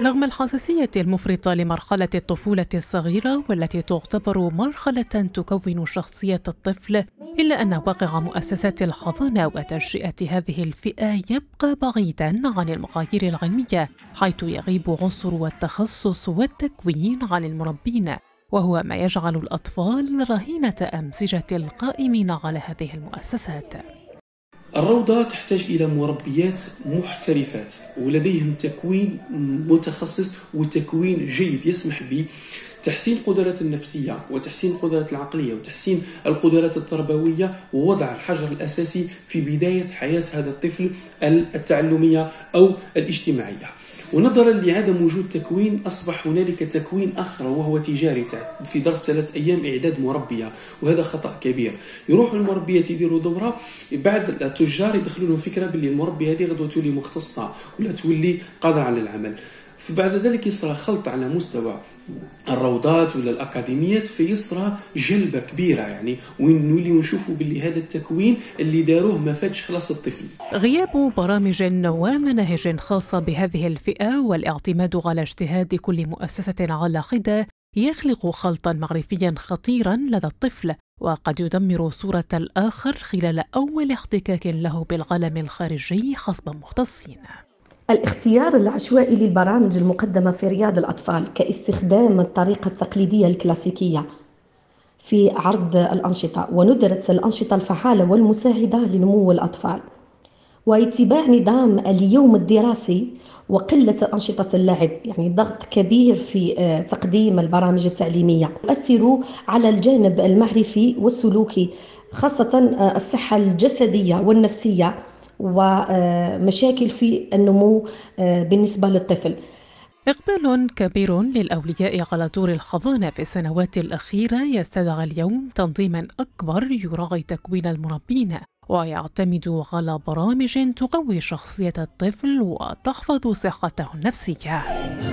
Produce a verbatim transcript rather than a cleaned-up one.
رغم الحساسية المفرطة لمرحلة الطفولة الصغيرة والتي تعتبر مرحلة تكون شخصية الطفل، إلا أن واقع مؤسسات الحضانة وتنشئة هذه الفئة يبقى بعيداً عن المعايير العلمية، حيث يغيب عنصر والتخصص والتكوين عن المربين، وهو ما يجعل الأطفال رهينة أمزجة القائمين على هذه المؤسسات. الروضة تحتاج إلى مربيات محترفات ولديهم تكوين متخصص وتكوين جيد يسمح بتحسين القدرات النفسية وتحسين القدرات العقلية وتحسين القدرات التربوية، ووضع الحجر الأساسي في بداية حياة هذا الطفل التعلمية أو الاجتماعية. ونظرا لعدم وجود تكوين، أصبح هنالك تكوين آخر وهو تجاري في ظرف ثلاث أيام إعداد مربية، وهذا خطأ كبير. يروحوا المربية يديروا دورة، بعد التجار يدخلوا لهم فكرة باللي المربية هذه غدا تولي مختصة ولا تولي قادرة على العمل، فبعد ذلك يصرى خلط على مستوى الروضات ولا الأكاديميات، فيصرى جلبة كبيرة يعني، ونولي ونشوفوا باللي هذا التكوين اللي داروه ما فادش خلاص الطفل. غياب برامج ومناهج خاصة بهذه الفئة والاعتماد على اجتهاد كل مؤسسة على حدة يخلق خلطا معرفيا خطيرا لدى الطفل، وقد يدمر صورة الآخر خلال أول احتكاك له بالعالم الخارجي حسب مختصين. الاختيار العشوائي للبرامج المقدمة في رياض الأطفال كاستخدام الطريقة التقليدية الكلاسيكية في عرض الأنشطة وندرة الأنشطة الفعالة والمساعدة لنمو الأطفال، واتباع نظام اليوم الدراسي وقلة أنشطة اللعب، يعني ضغط كبير في تقديم البرامج التعليمية يؤثر على الجانب المعرفي والسلوكي، خاصة الصحة الجسدية والنفسية ومشاكل في النمو بالنسبة للطفل. إقبال كبير للأولياء على دور الحضانة في السنوات الأخيرة يستدعى اليوم تنظيما أكبر يراعي تكوين المربين ويعتمد على برامج تقوي شخصية الطفل وتحفظ صحته النفسية.